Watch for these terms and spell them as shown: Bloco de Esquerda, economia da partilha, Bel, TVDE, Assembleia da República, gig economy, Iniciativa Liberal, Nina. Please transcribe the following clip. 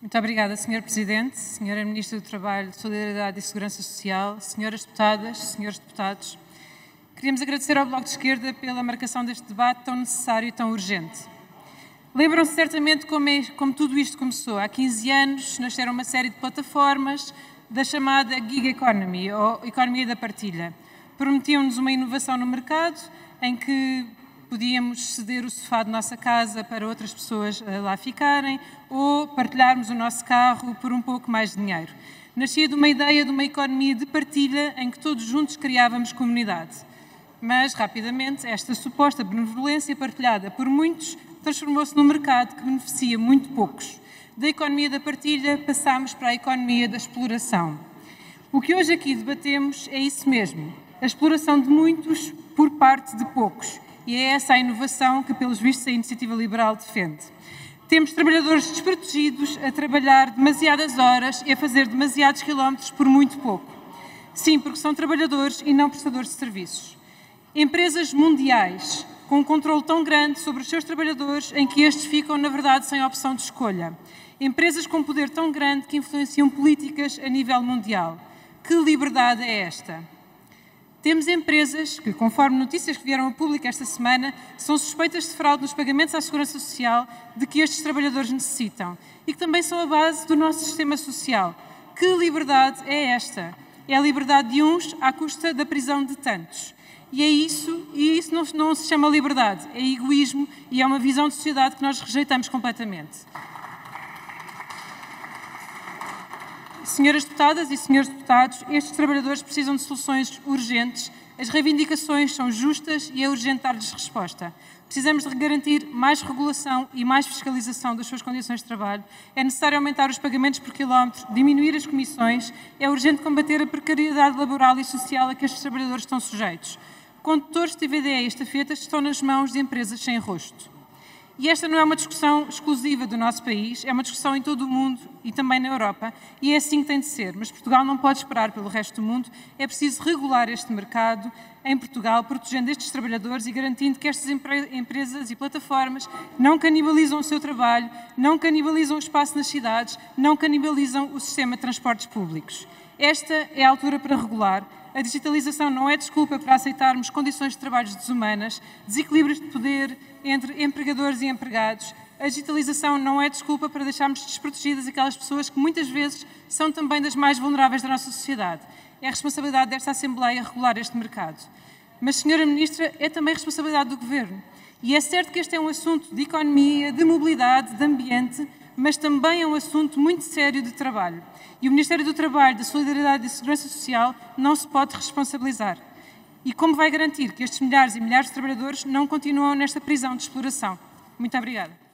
Muito obrigada, Sr. Presidente, Sra. Ministra do Trabalho, Solidariedade e Segurança Social, Sras. Deputadas, Srs. Deputados. Queríamos agradecer ao Bloco de Esquerda pela marcação deste debate tão necessário e tão urgente. Lembram-se certamente como tudo isto começou. Há 15 anos nasceram uma série de plataformas da chamada gig economy, ou economia da partilha. Prometiam-nos uma inovação no mercado em que podíamos ceder o sofá de nossa casa para outras pessoas lá ficarem ou partilharmos o nosso carro por um pouco mais de dinheiro. Nascia de uma ideia de uma economia de partilha em que todos juntos criávamos comunidade. Mas, rapidamente, esta suposta benevolência partilhada por muitos transformou-se num mercado que beneficia muito poucos. Da economia da partilha passámos para a economia da exploração. O que hoje aqui debatemos é isso mesmo, a exploração de muitos por parte de poucos. E é essa a inovação que, pelos vistos, a Iniciativa Liberal defende. Temos trabalhadores desprotegidos a trabalhar demasiadas horas e a fazer demasiados quilómetros por muito pouco. Sim, porque são trabalhadores e não prestadores de serviços. Empresas mundiais, com um controle tão grande sobre os seus trabalhadores em que estes ficam, na verdade, sem opção de escolha. Empresas com poder tão grande que influenciam políticas a nível mundial. Que liberdade é esta? Temos empresas que, conforme notícias que vieram a público esta semana, são suspeitas de fraude nos pagamentos à Segurança Social de que estes trabalhadores necessitam e que também são a base do nosso sistema social. Que liberdade é esta? É a liberdade de uns à custa da prisão de tantos. E isso não se chama liberdade, é egoísmo e é uma visão de sociedade que nós rejeitamos completamente. Senhoras deputadas e senhores deputados, estes trabalhadores precisam de soluções urgentes, as reivindicações são justas e é urgente dar-lhes resposta. Precisamos de garantir mais regulação e mais fiscalização das suas condições de trabalho, é necessário aumentar os pagamentos por quilómetro, diminuir as comissões, é urgente combater a precariedade laboral e social a que estes trabalhadores estão sujeitos. Condutores de TVDE e estafetas estão nas mãos de empresas sem rosto. E esta não é uma discussão exclusiva do nosso país, é uma discussão em todo o mundo e também na Europa, e é assim que tem de ser, mas Portugal não pode esperar pelo resto do mundo, é preciso regular este mercado em Portugal, protegendo estes trabalhadores e garantindo que estas empresas e plataformas não canibalizam o seu trabalho, não canibalizam o espaço nas cidades, não canibalizam o sistema de transportes públicos. Esta é a altura para regular. A digitalização não é desculpa para aceitarmos condições de trabalho desumanas, desequilíbrios de poder entre empregadores e empregados. A digitalização não é desculpa para deixarmos desprotegidas aquelas pessoas que muitas vezes são também das mais vulneráveis da nossa sociedade. É a responsabilidade desta Assembleia regular este mercado. Mas, Sra. Ministra, é também responsabilidade do Governo. E é certo que este é um assunto de economia, de mobilidade, de ambiente, mas também é um assunto muito sério de trabalho. E o Ministério do Trabalho, da Solidariedade e Segurança Social não se pode responsabilizar. E como vai garantir que estes milhares e milhares de trabalhadores não continuam nesta prisão de exploração? Muito obrigada.